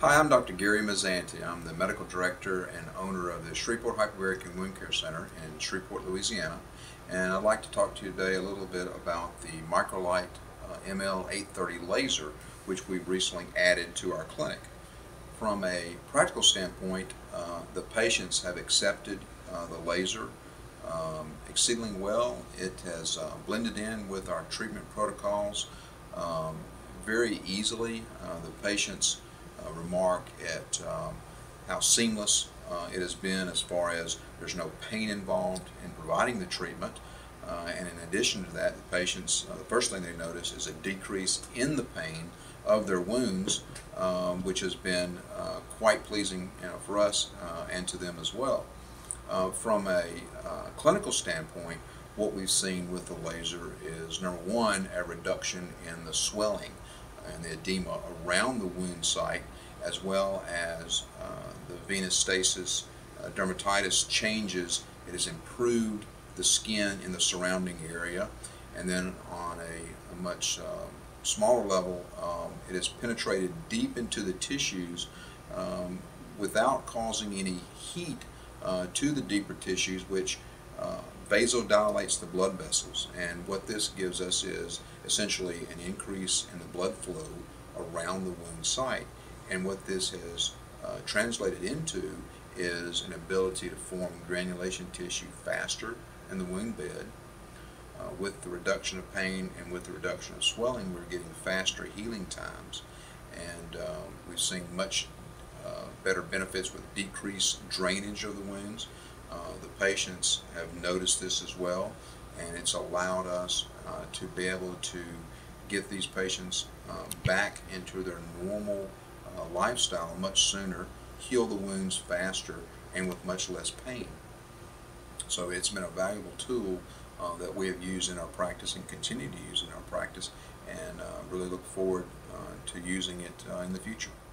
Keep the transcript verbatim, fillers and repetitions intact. Hi, I'm Doctor Gary Mazzanti. I'm the medical director and owner of the Shreveport Hyperbaric and Wound Care Center in Shreveport, Louisiana. And I'd like to talk to you today a little bit about the Microlite uh, M L eight thirty laser, which we've recently added to our clinic. From a practical standpoint, uh, the patients have accepted uh, the laser um, exceedingly well. It has uh, blended in with our treatment protocols um, very easily. Uh, the patients Uh, remark at um, how seamless uh, it has been, as far as there's no pain involved in providing the treatment, uh, and in addition to that, the patients, uh, the first thing they notice is a decrease in the pain of their wounds, um, which has been uh, quite pleasing, you know, for us uh, and to them as well. Uh, from a uh, clinical standpoint, what we've seen with the laser is, number one, a reduction in the swelling and the edema around the wound site, as well as uh, the venous stasis uh, dermatitis changes. It has improved the skin in the surrounding area, and then on a, a much um, smaller level, um, it has penetrated deep into the tissues um, without causing any heat uh, to the deeper tissues, which uh, vasodilates the blood vessels. And what this gives us is essentially an increase in the blood flow around the wound site, and what this has uh, translated into is an ability to form granulation tissue faster in the wound bed. Uh, with the reduction of pain and with the reduction of swelling, we're getting faster healing times, and uh, we've seen much uh, better benefits with decreased drainage of the wounds. Uh, the patients have noticed this as well, and it's allowed us uh, to be able to get these patients uh, back into their normal uh, lifestyle much sooner, heal the wounds faster, and with much less pain. So it's been a valuable tool uh, that we have used in our practice and continue to use in our practice, and uh, really look forward uh, to using it uh, in the future.